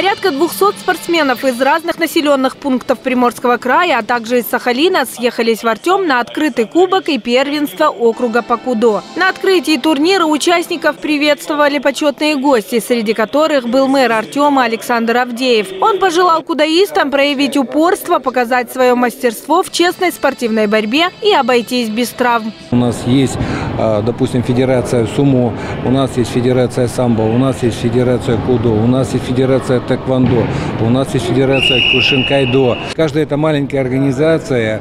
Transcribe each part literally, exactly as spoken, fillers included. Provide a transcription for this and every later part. Порядка двухсот спортсменов из разных населенных пунктов Приморского края, а также из Сахалина съехались в Артем на открытый кубок и первенство округа по кудо. На открытии турнира участников приветствовали почетные гости, среди которых был мэр Артема Александр Авдеев. Он пожелал кудоистам проявить упорство, показать свое мастерство в честной спортивной борьбе и обойтись без травм. У нас есть, допустим, Федерация Сумо, у нас есть Федерация Самбо, у нас есть Федерация Кудо, у нас есть Федерация Тэквондо, у нас есть Федерация Кушинкайдо. Каждая эта маленькая организация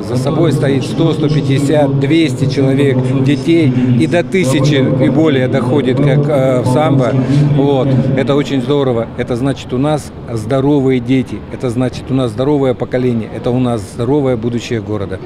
за собой стоит сто, сто пятьдесят, двести человек, детей, и до тысячи и более доходит, как э, в самбо. Вот. Это очень здорово. Это значит, у нас здоровые дети, это значит, у нас здоровое поколение, это у нас здоровое будущее города.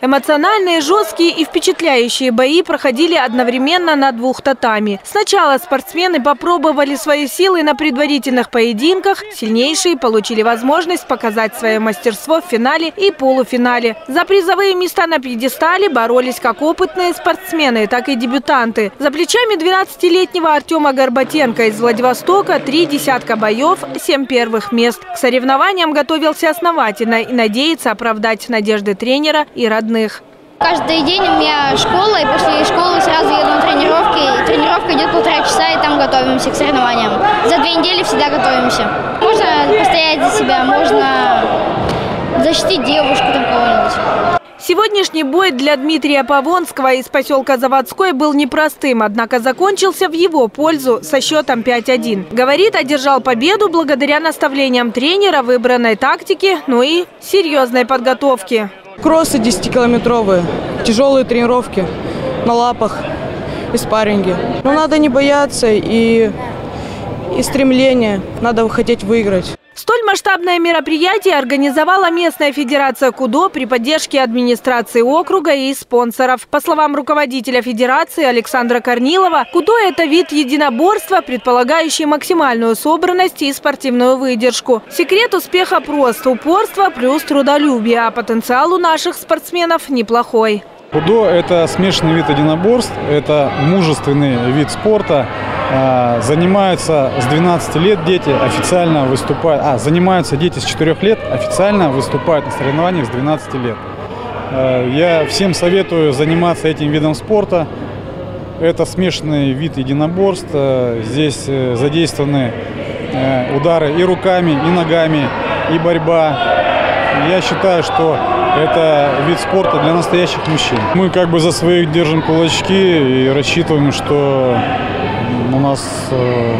Эмоциональные, жесткие и впечатляющие бои проходили одновременно на двух татами. Сначала спортсмены попробовали свои силы на предварительных поединках. Сильнейшие получили возможность показать свое мастерство в финале и полуфинале. За призовые места на пьедестале боролись как опытные спортсмены, так и дебютанты. За плечами двенадцатилетнего Артема Горбатенко из Владивостока три десятка боев, семь первых мест. К соревнованиям готовился основательно и надеется оправдать надежды тренера и родных. Каждый день у меня школа, и после школы сразу еду на тренировки. Тренировка идет полтора часа, и там готовимся к соревнованиям. За две недели всегда готовимся. Можно постоять за себя, можно защитить девушку там кого-нибудь. Сегодняшний бой для Дмитрия Павонского из поселка Заводской был непростым, однако закончился в его пользу со счетом пять один. Говорит, одержал победу благодаря наставлениям тренера, выбранной тактике, ну и серьезной подготовке. Кроссы десятикилометровые, тяжелые тренировки на лапах и спарринги. Но надо не бояться и, и стремление, надо хотеть выиграть. Столь масштабное мероприятие организовала местная федерация кудо при поддержке администрации округа и спонсоров. По словам руководителя федерации Александра Корнилова, кудо – это вид единоборства, предполагающий максимальную собранность и спортивную выдержку. Секрет успеха прост – упорство плюс трудолюбие, а потенциал у наших спортсменов неплохой. Кудо – это смешанный вид единоборств, это мужественный вид спорта. Занимаются с двенадцати лет дети, официально выступают, а, занимаются дети с четырёх лет, официально выступают на соревнованиях с двенадцати лет. Я всем советую заниматься этим видом спорта. Это смешанный вид единоборств. Здесь задействованы удары и руками, и ногами, и борьба. Я считаю, что это вид спорта для настоящих мужчин. Мы как бы за своих держим кулачки и рассчитываем, что у нас э,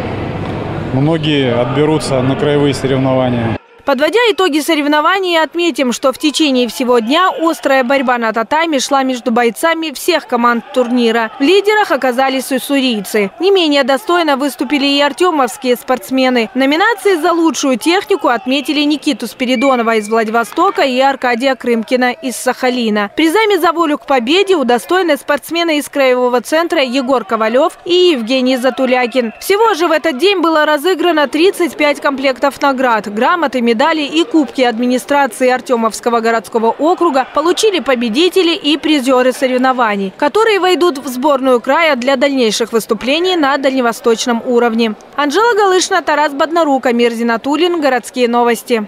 многие отберутся на краевые соревнования. Подводя итоги соревнований, отметим, что в течение всего дня острая борьба на татами шла между бойцами всех команд турнира. В лидерах оказались уссурийцы. Не менее достойно выступили и артемовские спортсмены. Номинации за лучшую технику отметили Никиту Спиридонова из Владивостока и Аркадия Крымкина из Сахалина. Призами за волю к победе удостоены спортсмены из краевого центра Егор Ковалев и Евгений Затулякин. Всего же в этот день было разыграно тридцать пять комплектов наград, грамоты, медали. Медали и кубки администрации Артемовского городского округа получили победители и призеры соревнований, которые войдут в сборную края для дальнейших выступлений на дальневосточном уровне. Анжела Галышна, Тарас Боднарук, Амир Зинатулин. Городские новости.